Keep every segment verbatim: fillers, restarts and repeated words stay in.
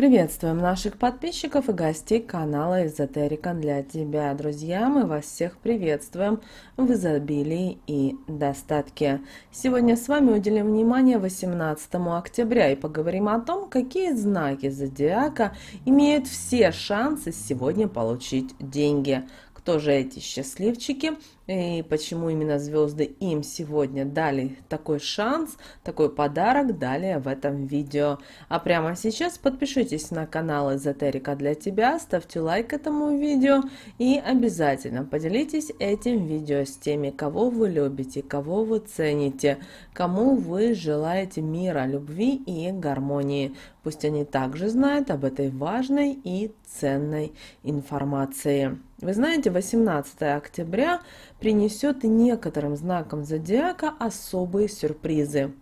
Приветствуем наших подписчиков и гостей канала Эзотерика для Тебя. Друзья, мы вас всех приветствуем в изобилии и достатке. Сегодня с вами уделим внимание восемнадцатому октября и поговорим о том, какие знаки зодиака имеют все шансы сегодня получить деньги. Кто же эти счастливчики и почему именно звезды им сегодня дали такой шанс, такой подарок, далее в этом видео. А прямо сейчас подпишитесь на канал Эзотерика для Тебя, ставьте лайк этому видео и обязательно поделитесь этим видео с теми, кого вы любите, кого вы цените, кому вы желаете мира, любви и гармонии. Пусть они также знают об этой важной и ценной информации. Вы знаете, восемнадцатое октября принесет некоторым знакам зодиака особые сюрпризы.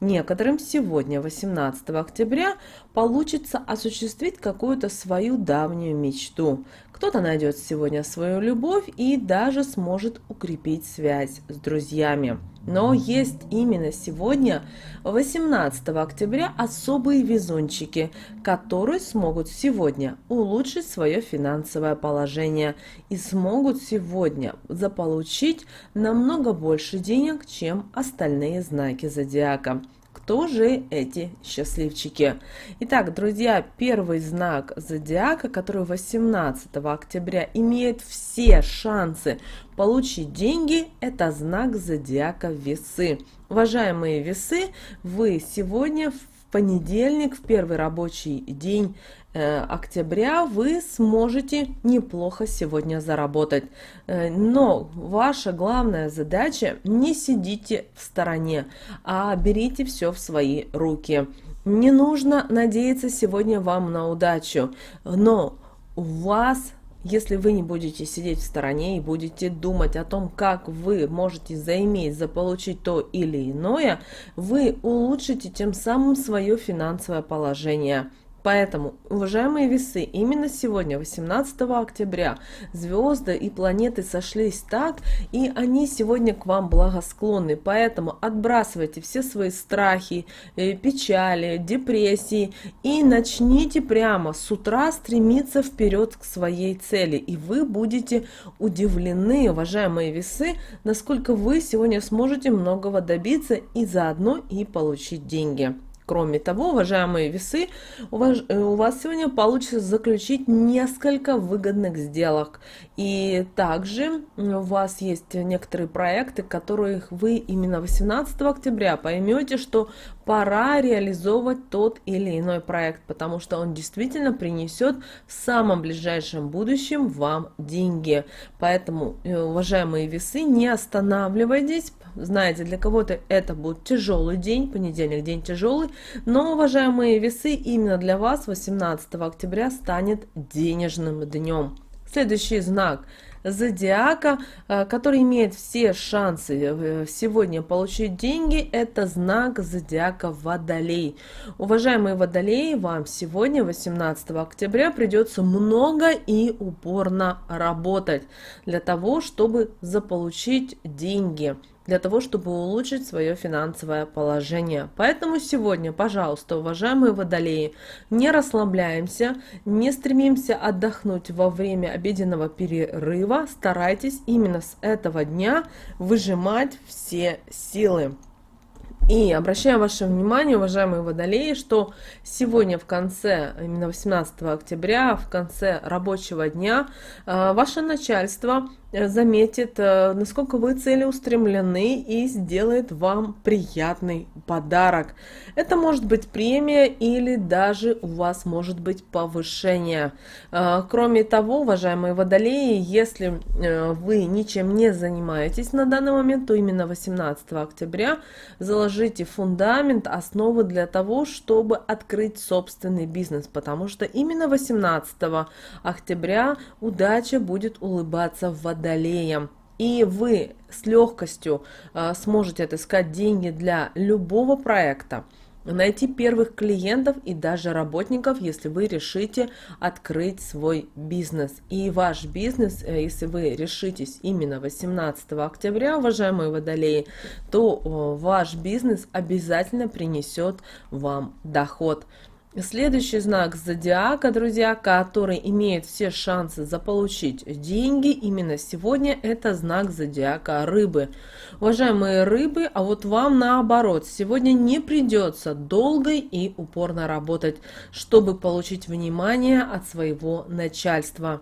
Некоторым сегодня, восемнадцатого октября, получится осуществить какую-то свою давнюю мечту. Кто-то найдет сегодня свою любовь и даже сможет укрепить связь с друзьями. Но есть именно сегодня, восемнадцатого октября, особые везунчики, которые смогут сегодня улучшить свое финансовое положение и смогут сегодня заполучить намного больше денег, чем остальные знаки зодиака. Кто же эти счастливчики? Итак, друзья, первый знак зодиака, который восемнадцатого октября имеет все шансы получить деньги, это знак зодиака Весы. Уважаемые Весы, вы сегодня в понедельник, в первый рабочий день октября, вы сможете неплохо сегодня заработать. Но ваша главная задача – не сидите в стороне, а берите все в свои руки. Не нужно надеяться сегодня вам на удачу, но у вас... Если вы не будете сидеть в стороне и будете думать о том, как вы можете заиметь, заполучить то или иное, вы улучшите тем самым свое финансовое положение. Поэтому, уважаемые Весы, именно сегодня, восемнадцатого октября, звезды и планеты сошлись так, и они сегодня к вам благосклонны. Поэтому отбрасывайте все свои страхи, печали, депрессии и начните прямо с утра стремиться вперед к своей цели. И вы будете удивлены, уважаемые Весы, насколько вы сегодня сможете многого добиться и заодно и получить деньги. Кроме того, уважаемые Весы, у вас, у вас сегодня получится заключить несколько выгодных сделок. И также у вас есть некоторые проекты, которых вы именно восемнадцатого октября поймете, что пора реализовывать тот или иной проект, потому что он действительно принесет в самом ближайшем будущем вам деньги. Поэтому, уважаемые Весы, не останавливайтесь. Знаете, для кого-то это будет тяжелый день, понедельник день тяжелый, но, уважаемые Весы, именно для вас восемнадцатого октября станет денежным днем. Следующий знак зодиака, который имеет все шансы сегодня получить деньги, это знак зодиака Водолей. Уважаемые Водолеи, вам сегодня, восемнадцатого октября, придется много и упорно работать для того, чтобы заполучить деньги, для того, чтобы улучшить свое финансовое положение. Поэтому сегодня, пожалуйста, уважаемые Водолеи, не расслабляемся, не стремимся отдохнуть во время обеденного перерыва, старайтесь именно с этого дня выжимать все силы. И обращаю ваше внимание, уважаемые Водолеи, что сегодня в конце, именно восемнадцатого октября, в конце рабочего дня, ваше начальство заметит, насколько вы целеустремлены, и сделает вам приятный подарок. Это может быть премия или даже у вас может быть повышение. Кроме того, уважаемые Водолеи, если вы ничем не занимаетесь на данный момент, то именно восемнадцатого октября заложите фундамент, основы для того, чтобы открыть собственный бизнес, потому что именно восемнадцатого октября удача будет улыбаться Водолеям. Водолеем, и вы с легкостью э, сможете отыскать деньги для любого проекта, найти первых клиентов и даже работников, если вы решите открыть свой бизнес. И ваш бизнес, если вы решитесь именно восемнадцатого октября, уважаемые Водолеи, то ваш бизнес обязательно принесет вам доход. Следующий знак зодиака, друзья, который имеет все шансы заполучить деньги именно сегодня, это знак зодиака рыбы. Уважаемые рыбы, а вот вам наоборот, сегодня не придется долго и упорно работать, чтобы получить внимание от своего начальства.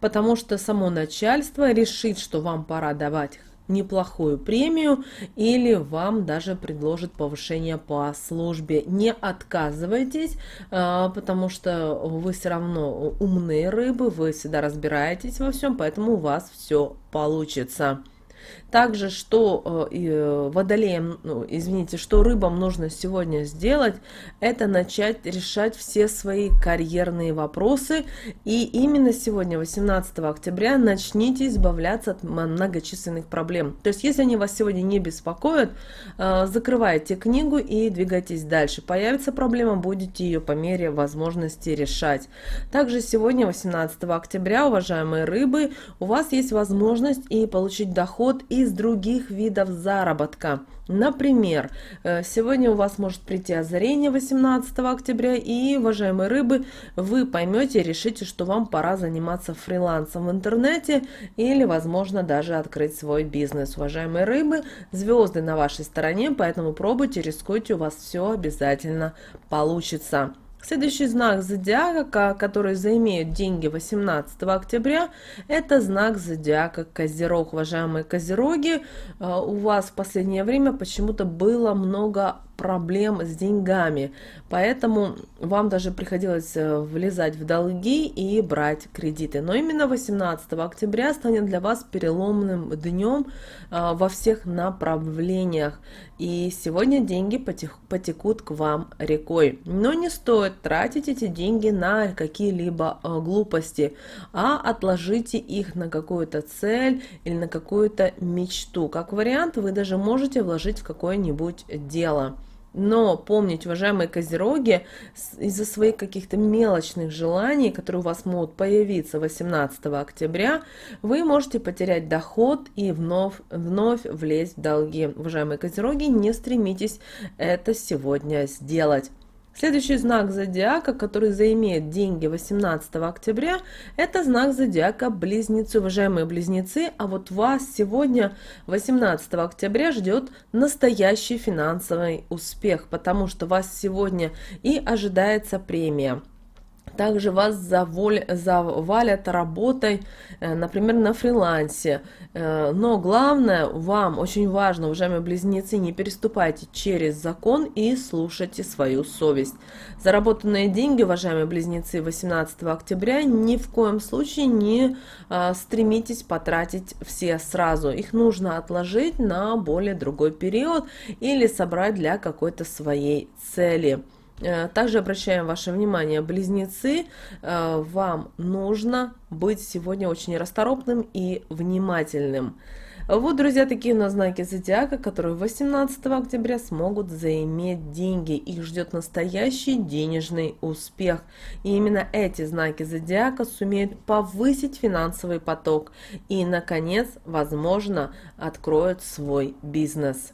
Потому что само начальство решит, что вам пора давать неплохую премию или вам даже предложит повышение по службе. Не отказывайтесь, потому что вы все равно умные рыбы, вы всегда разбираетесь во всем, поэтому у вас все получится. Также, что э, водолеям, ну, извините, что рыбам нужно сегодня сделать, это начать решать все свои карьерные вопросы. И именно сегодня, восемнадцатого октября, начните избавляться от многочисленных проблем. То есть, если они вас сегодня не беспокоят, э, закрывайте книгу и двигайтесь дальше. Появится проблема, будете ее по мере возможности решать. Также сегодня, восемнадцатого октября, уважаемые рыбы, у вас есть возможность и получить доход из других видов заработка. Например, сегодня у вас может прийти озарение восемнадцатого октября, и, уважаемые рыбы, вы поймете, решите, что вам пора заниматься фрилансом в интернете или, возможно, даже открыть свой бизнес. Уважаемые рыбы, звезды на вашей стороне, поэтому пробуйте, рискуйте, у вас все обязательно получится. Следующий знак зодиака, который заимеют деньги восемнадцатого октября, это знак зодиака Козерог. Уважаемые козероги, у вас в последнее время почему-то было много проблем с деньгами, поэтому вам даже приходилось влезать в долги и брать кредиты. Но именно восемнадцатого октября станет для вас переломным днем во всех направлениях. И сегодня деньги потек, потекут к вам рекой. Но не стоит тратить эти деньги на какие-либо глупости, а отложите их на какую-то цель или на какую-то мечту. Как вариант, вы даже можете вложить в какое-нибудь дело. Но помните, уважаемые козероги, из-за своих каких-то мелочных желаний, которые у вас могут появиться восемнадцатого октября, вы можете потерять доход и вновь, вновь влезть в долги. Уважаемые козероги, не стремитесь это сегодня сделать. Следующий знак зодиака, который заимеет деньги восемнадцатого октября, это знак зодиака Близнецы. Уважаемые близнецы, а вот вас сегодня, восемнадцатого октября, ждет настоящий финансовый успех, потому что вас сегодня и ожидается премия. Также вас завалят работой, например, на фрилансе. Но главное, вам очень важно, уважаемые близнецы, не переступайте через закон и слушайте свою совесть. Заработанные деньги, уважаемые близнецы, восемнадцатого октября ни в коем случае не стремитесь потратить все сразу. Их нужно отложить на более другой период или собрать для какой-то своей цели. Также обращаем ваше внимание, близнецы, вам нужно быть сегодня очень расторопным и внимательным. Вот, друзья, такие у нас знаки зодиака, которые восемнадцатого октября смогут заиметь деньги. Их ждет настоящий денежный успех. И именно эти знаки зодиака сумеют повысить финансовый поток и, наконец, возможно, откроют свой бизнес.